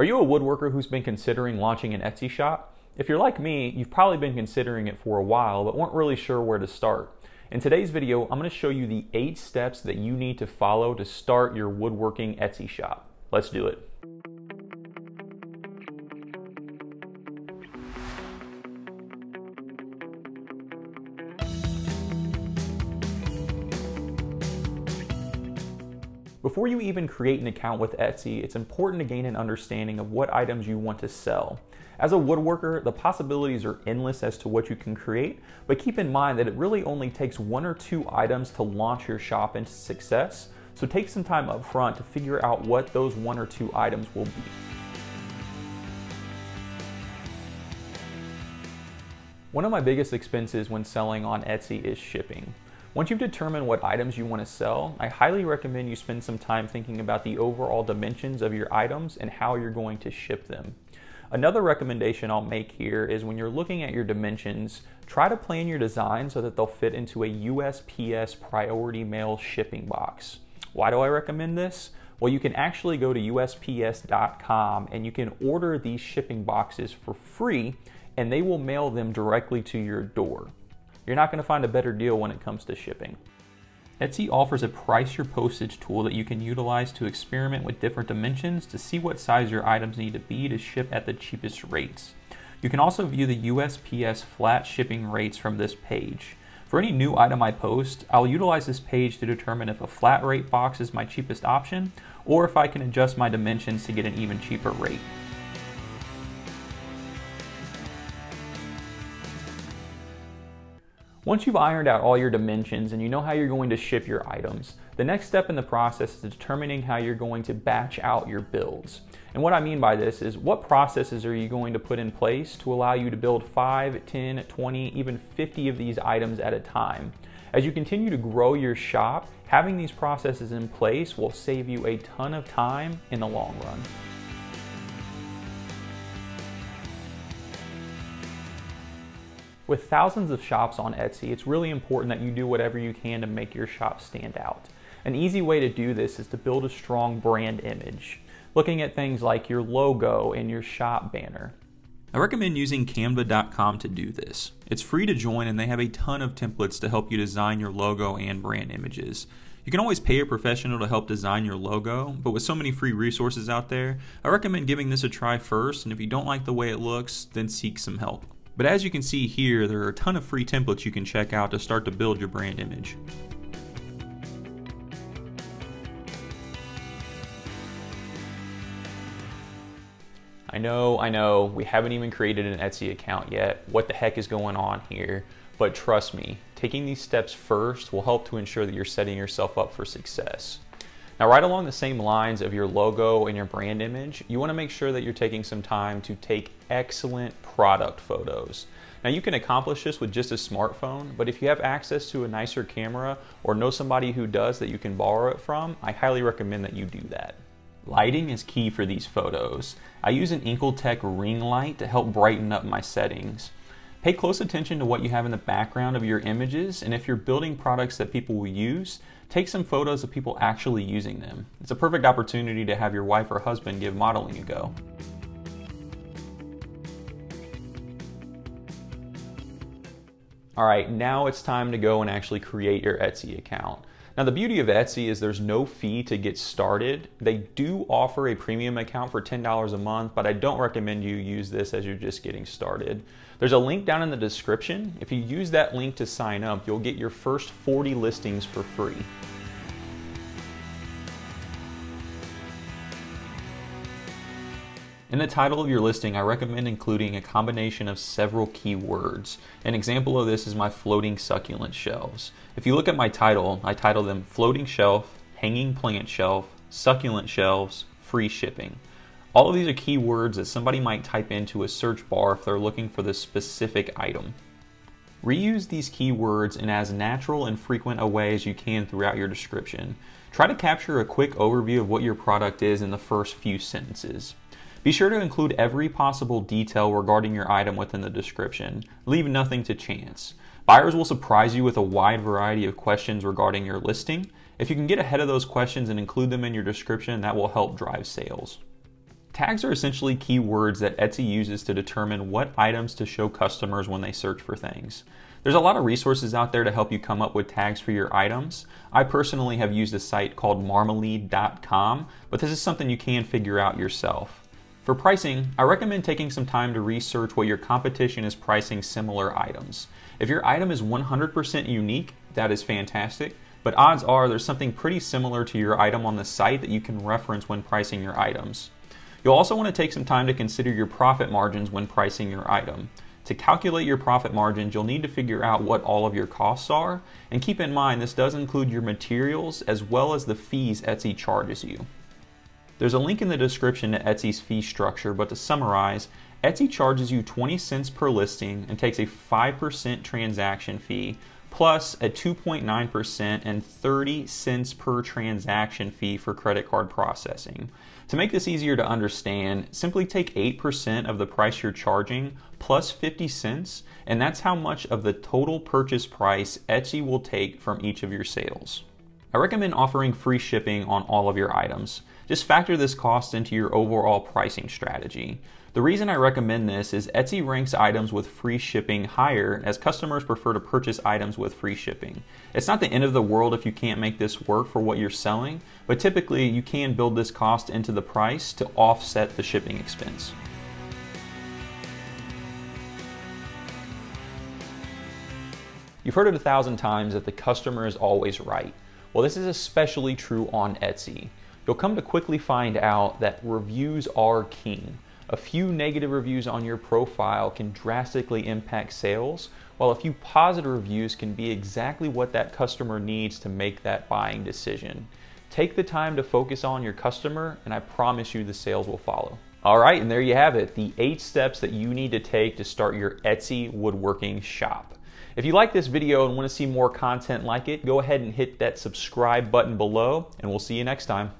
Are you a woodworker who's been considering launching an Etsy shop? If you're like me, you've probably been considering it for a while, but weren't really sure where to start. In today's video, I'm going to show you the 8 steps that you need to follow to start your woodworking Etsy shop. Let's do it. Before you even create an account with Etsy, it's important to gain an understanding of what items you want to sell. As a woodworker, the possibilities are endless as to what you can create, but keep in mind that it really only takes 1 or 2 items to launch your shop into success, so take some time up front to figure out what those 1 or 2 items will be. One of my biggest expenses when selling on Etsy is shipping. Once you've determined what items you want to sell, I highly recommend you spend some time thinking about the overall dimensions of your items and how you're going to ship them. Another recommendation I'll make here is when you're looking at your dimensions, try to plan your design so that they'll fit into a USPS priority mail shipping box. Why do I recommend this? Well, you can actually go to USPS.com and you can order these shipping boxes for free and they will mail them directly to your door. You're not going to find a better deal when it comes to shipping. Etsy offers a price your postage tool that you can utilize to experiment with different dimensions to see what size your items need to be to ship at the cheapest rates. You can also view the USPS flat shipping rates from this page. For any new item I post, I'll utilize this page to determine if a flat rate box is my cheapest option or if I can adjust my dimensions to get an even cheaper rate. Once you've ironed out all your dimensions and you know how you're going to ship your items, the next step in the process is determining how you're going to batch out your builds. And what I mean by this is what processes are you going to put in place to allow you to build 5, 10, 20, even 50 of these items at a time. As you continue to grow your shop, having these processes in place will save you a ton of time in the long run. With thousands of shops on Etsy, it's really important that you do whatever you can to make your shop stand out. An easy way to do this is to build a strong brand image, looking at things like your logo and your shop banner. I recommend using Canva.com to do this. It's free to join and they have a ton of templates to help you design your logo and brand images. You can always pay a professional to help design your logo, but with so many free resources out there, I recommend giving this a try first, and if you don't like the way it looks, then seek some help. But as you can see here, there are a ton of free templates you can check out to start to build your brand image. I know, we haven't even created an Etsy account yet. What the heck is going on here? But trust me, taking these steps first will help to ensure that you're setting yourself up for success. Now, right along the same lines of your logo and your brand image, you want to make sure that you're taking some time to take excellent product photos. Now, you can accomplish this with just a smartphone, but if you have access to a nicer camera or know somebody who does that you can borrow it from, I highly recommend that you do that. Lighting is key for these photos. I use an Inkeltech ring light to help brighten up my settings. Pay close attention to what you have in the background of your images, and if you're building products that people will use, take some photos of people actually using them. It's a perfect opportunity to have your wife or husband give modeling a go. All right, now it's time to go and actually create your Etsy account. Now, the beauty of Etsy is there's no fee to get started. They do offer a premium account for $10 a month, but I don't recommend you use this as you're just getting started. There's a link down in the description. If you use that link to sign up, you'll get your first 40 listings for free. In the title of your listing, I recommend including a combination of several keywords. An example of this is my floating succulent shelves. If you look at my title, I title them floating shelf, hanging plant shelf, succulent shelves, free shipping. All of these are keywords that somebody might type into a search bar if they're looking for this specific item. Reuse these keywords in as natural and frequent a way as you can throughout your description. Try to capture a quick overview of what your product is in the first few sentences. Be sure to include every possible detail regarding your item within the description. Leave nothing to chance. Buyers will surprise you with a wide variety of questions regarding your listing. If you can get ahead of those questions and include them in your description, that will help drive sales. Tags are essentially keywords that Etsy uses to determine what items to show customers when they search for things. There's a lot of resources out there to help you come up with tags for your items. I personally have used a site called Marmalead.com, but this is something you can figure out yourself. For pricing, I recommend taking some time to research what your competition is pricing similar items. If your item is 100% unique, that is fantastic, but odds are there's something pretty similar to your item on the site that you can reference when pricing your items. You'll also want to take some time to consider your profit margins when pricing your item. To calculate your profit margins, you'll need to figure out what all of your costs are, and keep in mind this does include your materials as well as the fees Etsy charges you. There's a link in the description to Etsy's fee structure, but to summarize, Etsy charges you 20 cents per listing and takes a 5% transaction fee, plus a 2.9% and 30 cents per transaction fee for credit card processing. To make this easier to understand, simply take 8% of the price you're charging plus 50 cents, and that's how much of the total purchase price Etsy will take from each of your sales. I recommend offering free shipping on all of your items. Just factor this cost into your overall pricing strategy. The reason I recommend this is Etsy ranks items with free shipping higher, as customers prefer to purchase items with free shipping. It's not the end of the world if you can't make this work for what you're selling, but typically you can build this cost into the price to offset the shipping expense. You've heard it 1,000 times that the customer is always right. Well, this is especially true on Etsy. You'll come to quickly find out that reviews are king. A few negative reviews on your profile can drastically impact sales, while a few positive reviews can be exactly what that customer needs to make that buying decision. Take the time to focus on your customer, and I promise you the sales will follow. All right, and there you have it, the 8 steps that you need to take to start your Etsy woodworking shop. If you like this video and want to see more content like it, go ahead and hit that subscribe button below, and we'll see you next time.